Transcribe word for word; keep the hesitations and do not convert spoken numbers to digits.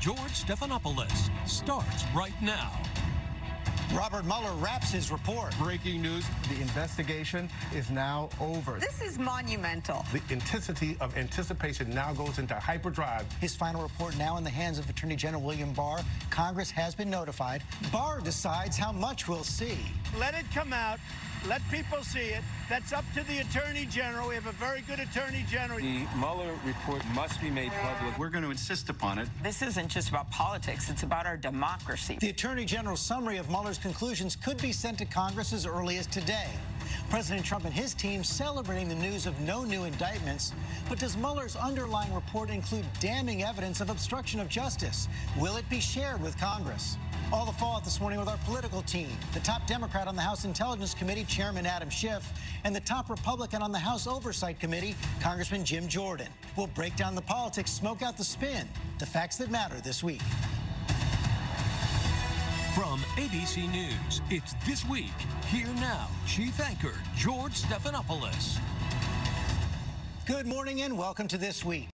George Stephanopoulos starts right now. Robert Mueller wraps his report. Breaking news. The investigation is now over. This is monumental. The intensity of anticipation now goes into hyperdrive. His final report now in the hands of Attorney General William Barr. Congress has been notified. Barr decides how much we'll see. Let it come out. Let people see it. That's up to the Attorney General. We have a very good Attorney General. The Mueller report must be made public. We're going to insist upon it. This isn't just about politics. It's about our democracy. The Attorney General's summary of Mueller's conclusions could be sent to Congress as early as today. President Trump and his team celebrating the news of no new indictments. But does Mueller's underlying report include damning evidence of obstruction of justice? Will it be shared with Congress? All the fallout this morning with our political team, the top Democrat on the House Intelligence Committee, Chairman Adam Schiff, and the top Republican on the House Oversight Committee, Congressman Jim Jordan. We'll break down the politics, smoke out the spin, the facts that matter this week. From A B C News, it's This Week. Here now, Chief Anchor George Stephanopoulos. Good morning and welcome to This Week.